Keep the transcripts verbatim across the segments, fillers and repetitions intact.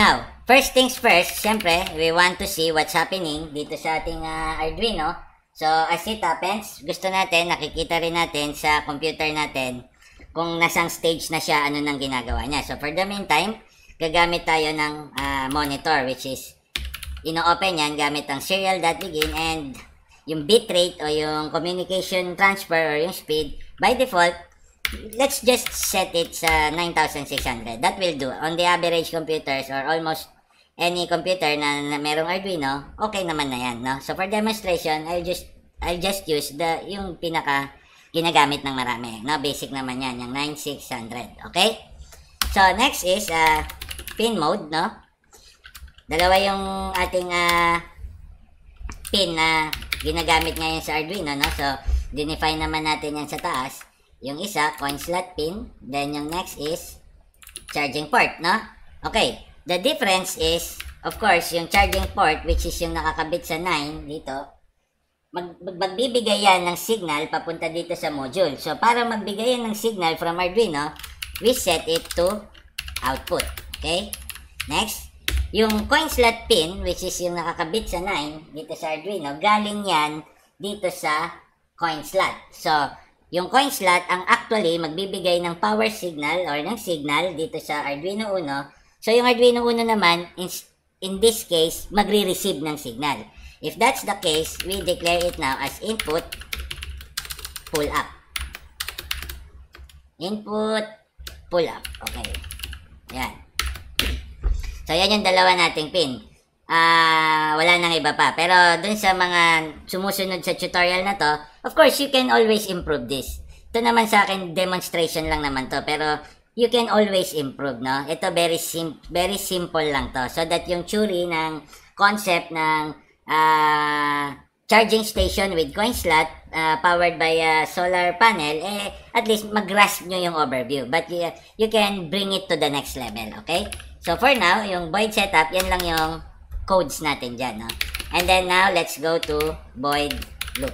Now, first things first, syempre, we want to see what's happening dito sa ating uh, Arduino. So, as it happens, gusto natin, nakikita rin natin sa computer natin kung nasang stage na siya, ano nang ginagawa niya. So, for the meantime, gagamit tayo ng uh, monitor, which is, ino-open yan gamit ang serial.begin, and yung bitrate o yung communication transfer or yung speed, by default, let's just set it sa nine thousand six hundred. That will do. On the average computers or almost any computer na, na merong Arduino, okay naman na yan, no? So for demonstration, I'll just I'll just use the yung pinaka ginagamit ng marami, no? Basic naman yan, yung ninety-six hundred. Okay? So next is uh, pin mode, no? Dalawa yung ating uh, pin na ginagamit ngayon sa Arduino, no? So define naman natin yan sa taas. Yung isa, coin slot pin. Then, yung next is charging port, no? Okay. The difference is, of course, yung charging port, which is yung nakakabit sa nine dito, mag magbibigay yan ng signal papunta dito sa module. So, para magbigay yan ng signal from Arduino, we set it to output. Okay? Next, yung coin slot pin, which is yung nakakabit sa nine dito sa Arduino, galing yan dito sa coin slot. So, yung coin slot ang actually magbibigay ng power signal or ng signal dito sa Arduino Uno. So, yung Arduino Uno naman, in, in this case, magre-receive ng signal. If that's the case, we declare it now as input pull up. Input pull up. Okay. Yan. So, yan yung dalawa nating pin. Ah, uh, wala nang iba pa. Pero dun sa mga sumusunod sa tutorial na to, of course, you can always improve this. Ito naman sa akin, demonstration lang naman to. Pero you can always improve, no? Ito very, sim very simple lang to. So that yung theory ng concept ng uh, charging station with coin slot uh, powered by a solar panel, eh, at least mag-grasp nyo yung overview. But you, you can bring it to the next level, okay? So for now, yung void setup, yan lang yung codes natin dyan, no? And then now, let's go to void loop.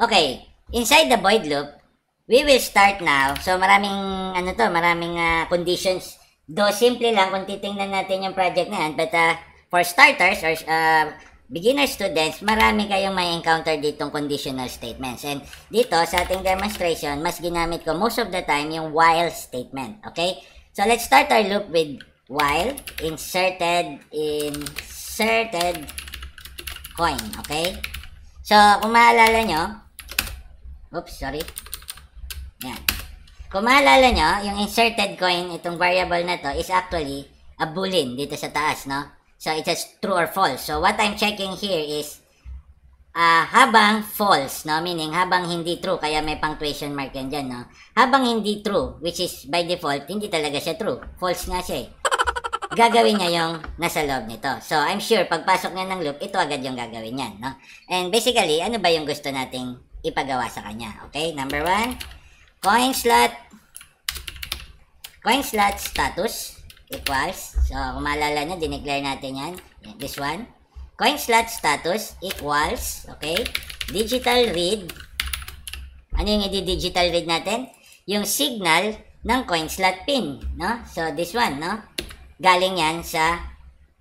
Okay. Inside the void loop, we will start now. So, maraming, ano to, maraming uh, conditions. Though, simple lang kung titingnan natin yung project na yan. But, uh, for starters or uh, beginner students, marami kayong may encounter ditong conditional statements. And dito, sa ating demonstration, mas ginamit ko most of the time yung while statement. Okay? So, let's start our loop with while inserted inserted coin, okay? So, kung maalala nyo, oops, sorry. Yan. Kung maalala nyo, yung inserted coin, itong variable na to, is actually a boolean dito sa taas, no? So, it's just true or false. So, what I'm checking here is uh, habang false, no? Meaning, habang hindi true, kaya may punctuation mark yan dyan, no? Habang hindi true, which is by default, hindi talaga siya true. False nga siya, eh. Gagawin niya yung nasa loob nito. So, I'm sure, pagpasok niya ng loop, ito agad yung gagawin niya, no? And basically, ano ba yung gusto nating ipagawa sa kanya? Okay, number one, coin slot, coin slot status equals, so, kung maalala nyo, dineclare natin yan, this one, coin slot status equals, okay, digital read, ano yung i-digital read natin? Yung signal ng coin slot pin, no? So, this one, no? Galing yan sa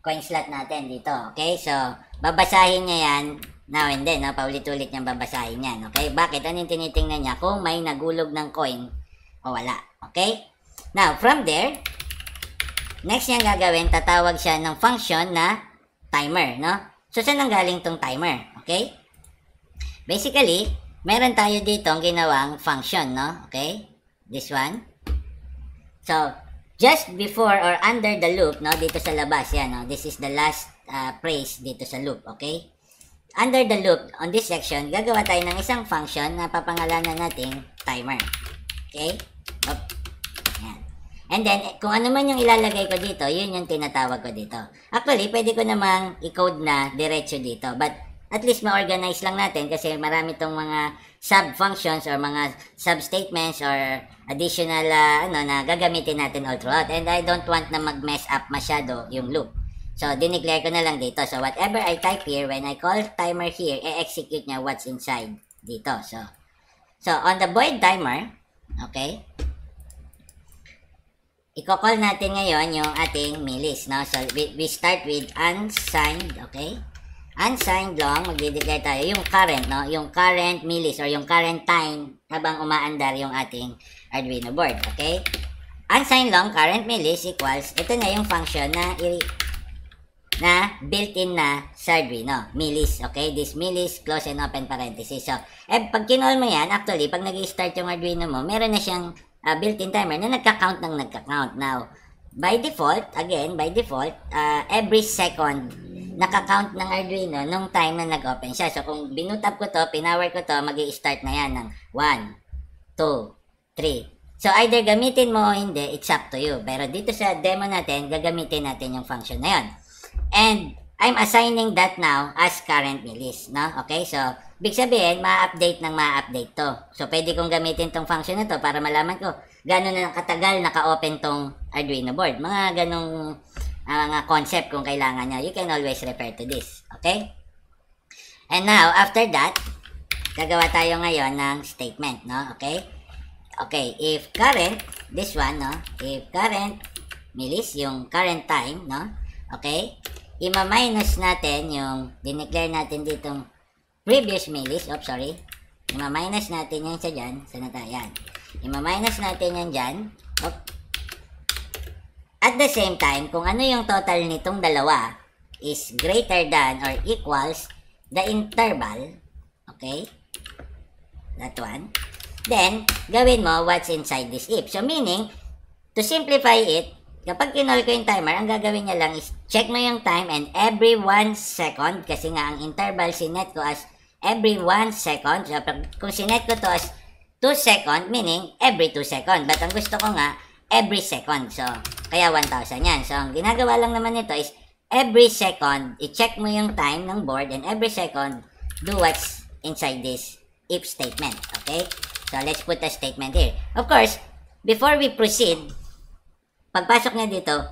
coin slot natin dito, okay? So, babasahin niya yan now and then, no? Paulit-ulit niyang babasahin yan, okay? Bakit? Anong tinitingnan niya? Kung may nagulog ng coin o wala, okay? Now, from there, next niyang gagawin, tatawag siya ng function na timer, no? So, saan ang galing tong timer, okay? Basically, meron tayo dito ang ginawang function, no? Okay? This one. So, just before or under the loop, no, dito sa labas, yan, no, this is the last uh, phrase dito sa loop, okay? Under the loop, on this section, gagawa tayo ng isang function na papangalanan natin, timer. Okay? Oop. Yan. And then, kung ano man yung ilalagay ko dito, yun yung tinatawag ko dito. Actually, pwede ko namang i-code na diretso dito, but at least ma-organize lang natin kasi marami tong mga sub-functions or mga sub-statements or additional uh, ano na gagamitin natin all throughout. And I don't want na mag-mess up masyado yung loop. So, dineclare ko na lang dito. So, whatever I type here, when I call timer here, e-execute niya what's inside dito. So, so on the void timer, okay, I-call natin ngayon yung ating millis, no? So, we, we start with unsigned, okay? Unsigned long, magde-declare tayo yung current, no? Yung current millis or yung current time habang umaandar yung ating Arduino board, okay? Unsigned long current millis equals, ito na yung function na na built-in na sa Arduino, millis, okay? This millis, close and open parenthesis. So, eh, pag kinol mo yan, actually, pag nag-start yung Arduino mo, meron na siyang Uh, built-in timer na nagka-count ng nagka-count. Now, by default, again, by default, uh, every second, naka-count ng Arduino nung time na nag-open siya. So, kung binutap ko to, pinower ko to, mag-i-start na yan ng one, two, three. So, either gamitin mo o hindi, it's up to you. Pero dito sa demo natin, gagamitin natin yung function na yun. And, I'm assigning that now as current millis, no? Okay, so, big sabihin, ma-update ng ma-update to. So, pwede kong gamitin tong function na to para malaman ko gano'n na katagal naka-open tong Arduino board. Mga ganong uh, mga concept kung kailangan nyo. You can always refer to this, okay? And now, after that, gagawa tayo ngayon ng statement, no? Okay? Okay, if current, this one, no? If current millis, yung current time, no? Okay? Ima-minus natin yung dineclare natin ditong previous millis. Oops, sorry. Ima-minus natin yan sa dyan. Sana tayo yan. Ima-minus natin yan dyan. Oops. At the same time, kung ano yung total nitong dalawa is greater than or equals the interval. Okay? That one. Then, gawin mo what's inside this if. So, meaning, to simplify it, kapag kinol ko yung timer, ang gagawin niya lang is check mo yung time and every one second, kasi nga ang interval sinet ko as every one second. So, kung sinet ko to as two second, meaning every two second. But ang gusto ko nga, every second. So, kaya one thousand yan. So, ang ginagawa lang naman nito is every second, i-check mo yung time ng board and every second, do what's inside this if statement. Okay? So, let's put a statement here. Of course, before we proceed, pagpasok na dito,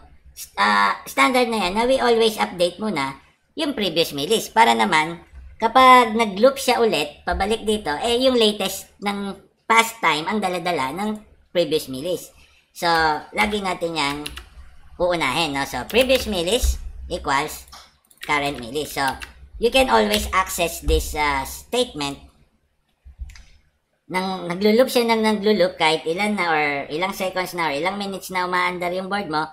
uh, standard na yan na we always update muna yung previous millis. Para naman, kapag nag-loop siya ulit, pabalik dito, eh yung latest ng past time ang daladala ng previous millis. So, lagi natin yan uunahin, no? So, previous millis equals current millis. So, you can always access this uh, statement nang naglo-loop siya nang naglo-loop kahit ilan na or ilang seconds na or ilang minutes na umaandar yung board mo,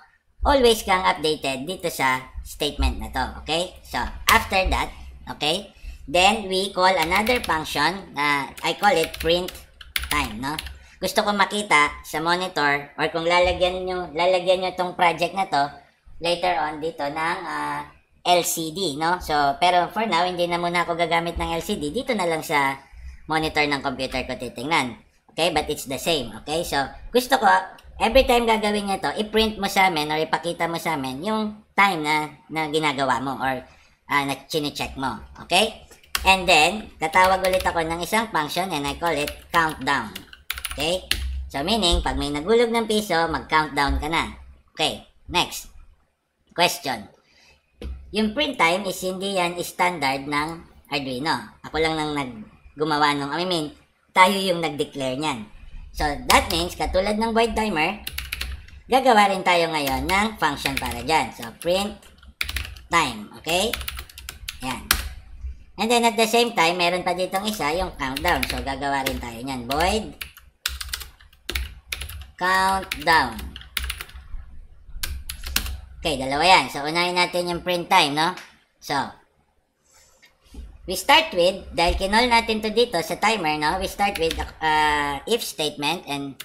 always kang updated dito sa statement na to, okay? So, after that, okay? Then, we call another function, uh, I call it print time, no? Gusto ko makita sa monitor or kung lalagyan nyo, lalagyan nyo tong project na to, later on dito ng uh, L C D, no? So, pero for now, hindi na muna ako gagamit ng L C D, dito na lang sa monitor ng computer ko titingnan. Okay? But it's the same. Okay? So, gusto ko, every time gagawin nyo to, i-print mo sa amin or ipakita mo sa amin yung time na, na ginagawa mo or uh, na chine-check mo. Okay? And then, tatawag ulit ako ng isang function and I call it countdown. Okay? So, meaning, pag may nagulog ng piso, mag-countdown ka na. Okay. Next. Question. Yung print time is hindi yan standard ng Arduino. Ako lang nang nag- gumawa nung, I mean, tayo yung nag-declare niyan. So, that means, katulad ng void timer, gagawa rin tayo ngayon ng function para dyan. So, print time. Okay? Ayan. And then, at the same time, meron pa ditong isa, yung countdown. So, gagawa rin tayo niyan. Void countdown. Okay, dalawa yan. So, unahin natin yung print time, no? So, we start with, dahil kinol natin to dito sa timer, no? We start with uh, if statement and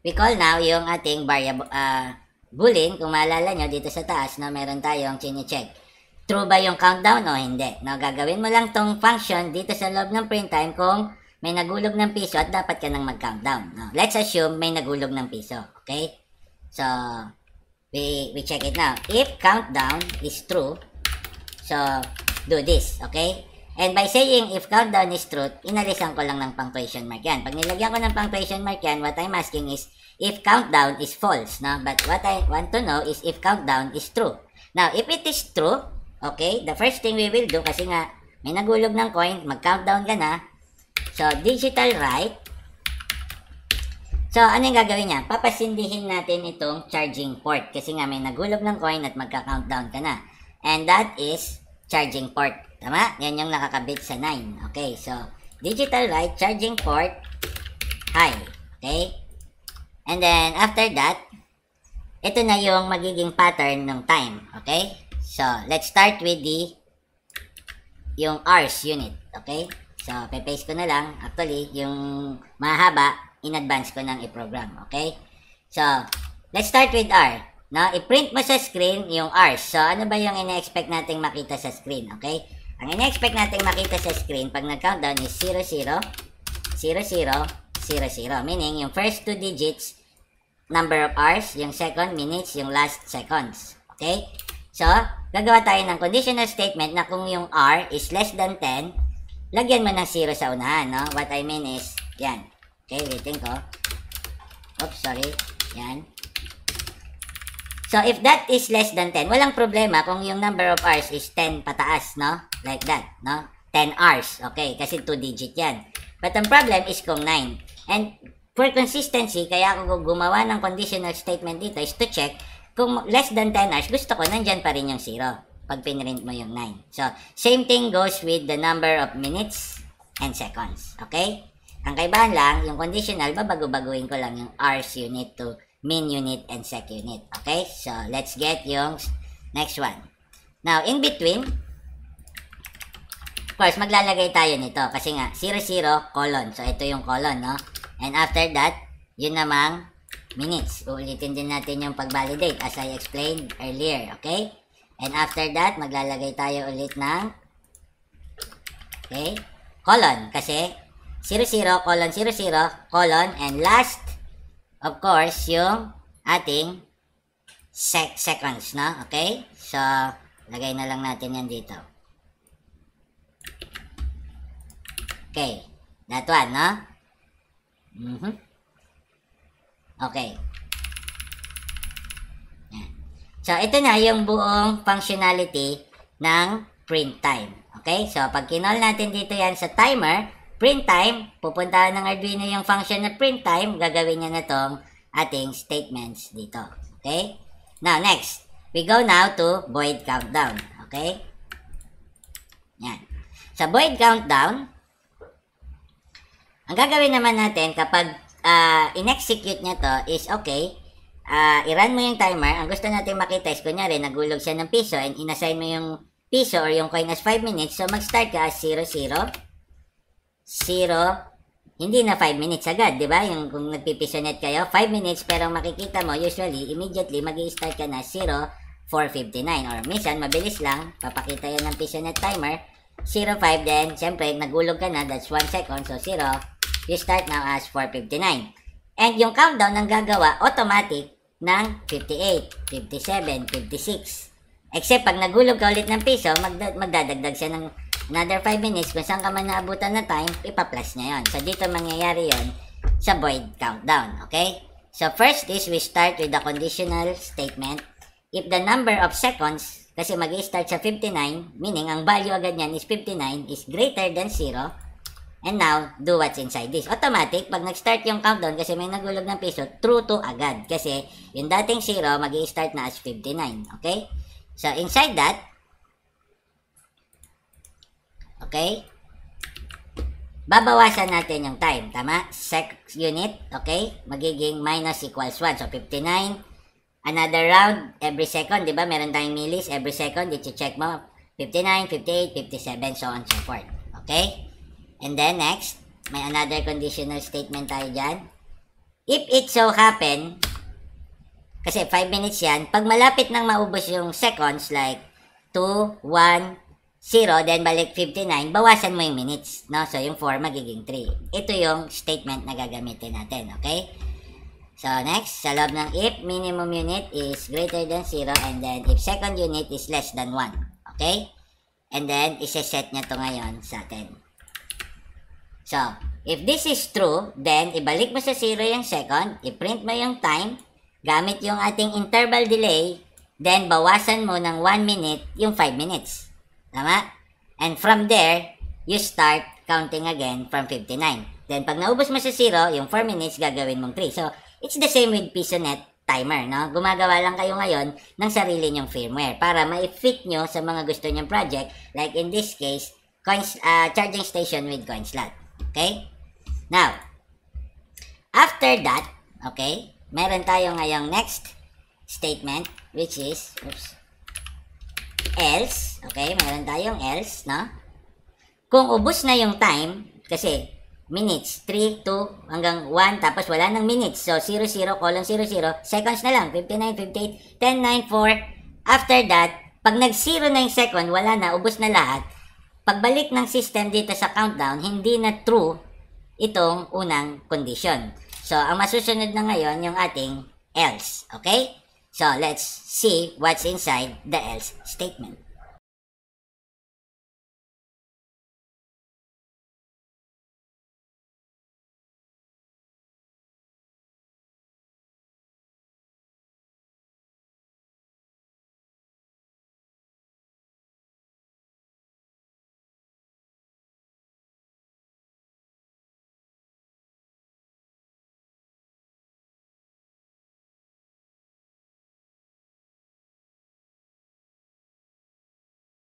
we call now yung ating variable, uh, boolean. Kung maalala nyo, dito sa taas, no? Meron tayong chine-check. True ba yung countdown o hindi? No? Gagawin mo lang tong function dito sa loob ng print time kung may nagulog ng piso at dapat ka nang mag-countdown. No? Let's assume may nagulog ng piso. Okay? So, we, we check it now. If countdown is true, so, do this. Okay? And by saying, if countdown is true, inalisan ko lang ng punctuation mark yan. Pag nilagyan ko ng punctuation mark yan, what I'm asking is, if countdown is false, no? But what I want to know is if countdown is true. Now, if it is true, okay, the first thing we will do, kasi nga, may nagulog ng coin, mag-countdown ka na. So, digital write. So, ano yung gagawin niya? Papasindihin natin itong charging port kasi nga may nagulog ng coin at magka-countdown ka na. And that is charging port. Tama? Yan yung nakakabit sa nine. Okay, so digital write charging port high. Okay? And then, after that, ito na yung magiging pattern ng time. Okay? So, let's start with the yung hours unit. Okay? So, pe-paste ko na lang. Actually, yung mahaba, in-advance ko nang i-program, okay? So, let's start with R. Now, i-print mo sa screen yung R. So, ano ba yung ina-expect nating makita sa screen, okay? Ang ina-expect nating makita sa screen pag nag-countdown is zero zero, zero zero, zero zero. Meaning, yung first two digits, number of hours, yung second, minutes, yung last, seconds. Okay? So, gagawa tayo ng conditional statement na kung yung R is less than ten, lagyan mo ng zero sa unahan, no? What I mean is, yan. Okay, waiting ko. Oops, sorry. Yan. So, if that is less than ten, walang problema kung yung number of hours is ten pataas, no? Like that, no? ten hours. Okay, kasi two digit yan. But ang problem is kung nine. And for consistency, kaya ako gumawa ng conditional statement dito is to check kung less than ten hours, gusto ko nandyan pa rin yung zero pag pinrint mo yung nine. So, same thing goes with the number of minutes and seconds. Okay? Ang kaibahan lang, yung conditional, babago-baguhin ko lang yung hours unit to min unit and sec unit. Okay? So, let's get yung next one. Now, in between, of course, maglalagay tayo nito. Kasi nga, zero zero colon. So, ito yung colon, no? And after that, yun namang minutes. Uulitin din natin yung pag-validate as I explained earlier. Okay? And after that, maglalagay tayo ulit ng okay? Colon. Kasi zero zero, colon, zero zero, colon, and last, of course, yung ating sec seconds, no? Okay? So, lagay na lang natin yan dito. Okay. That one, no? Mm-hmm. Okay. Yan. So, ito na yung buong functionality ng print time. Okay? So, pag kinol natin dito yan sa timer, print time, pupuntahan ng Arduino yung function na print time, gagawin niya na tong ating statements dito. Okay? Now, next, we go now to void countdown. Okay? Yan. Sa void countdown, ang gagawin naman natin kapag uh, in-execute niya to is, okay, uh, i-run mo yung timer. Ang gusto natin makita is, kunyari, nagulog siya ng piso and in-assign mo yung piso or yung coin as five minutes. So, mag-start ka as zero zero zero, hindi na five minutes agad, di ba? Yung kung nagpipisonet kayo, five minutes, pero makikita mo, usually, immediately, mag-i-start ka na zero four fifty-nine. Or minsan, mabilis lang, papakita yan ng pisonet timer, zero five then, siyempre, nagulog ka na, that's one second, so zero, you start now as four fifty-nine. And yung countdown ng gagawa, automatic, ng fifty-eight, fifty-seven, fifty-six. Except, pag nagulog ka ulit ng piso, magda- magdadagdag siya ng another five minutes, kung saan ka man naabutan na time, ipa-plus niya yun. So, dito mangyayari yun sa void countdown. Okay? So, first is we start with the conditional statement. If the number of seconds, kasi mag-i-start sa fifty-nine, meaning ang value agad niyan is fifty-nine is greater than zero. And now, do what's inside this. Automatic, pag nag-start yung countdown, kasi may nagulog ng piso, true to agad. Kasi yung dating zero, mag-i-start na as fifty-nine. Okay? So, inside that, okay? Babawasan natin yung time. Tama? Sec unit. Okay? Magiging minus equals one. So, fifty-nine. Another round every second. Diba? Meron tayong millis every second. Did you check mo? fifty-nine, fifty-eight, fifty-seven, so on and so forth. Okay? And then, next. May another conditional statement tayo dyan. If it so happen, kasi five minutes yan, pag malapit nang maubos yung seconds, like two, one, zero, then balik fifty-nine, bawasan mo yung minutes, no? So, yung four magiging three. Ito yung statement na gagamitin natin, okay? So, next, sa loob ng if minimum unit is greater than zero, and then if second unit is less than one, okay? And then, iseset niya to ngayon sa atin. So, if this is true, then ibalik mo sa zero yung second, iprint mo yung time, gamit yung ating interval delay, then bawasan mo ng one minute yung five minutes. Tama? And from there, you start counting again from fifty-nine. Then, pag naubos mo sa zero, yung four minutes, gagawin mong three. So, it's the same with Pisonet timer, no? Gumagawa lang kayo ngayon ng sarili nyong firmware para ma-fit nyo sa mga gusto nyong project. Like in this case, coin, uh, charging station with coin slot. Okay? Now, after that, okay, meron tayo ngayong next statement, which is, oops, else. Okay, meron tayong else, no? Kung ubos na yung time, kasi minutes, three, two, hanggang one, tapos wala ng minutes. So, zero, zero, colon, zero, zero, seconds na lang, fifty-nine, fifty-eight, ten, nine, four. After that, pag nag-zero na yung second, wala na, ubos na lahat. Pagbalik ng system dito sa countdown, hindi na true itong unang condition. So, ang masusunod na ngayon, yung ating else. Okay? So, let's see what's inside the else statement.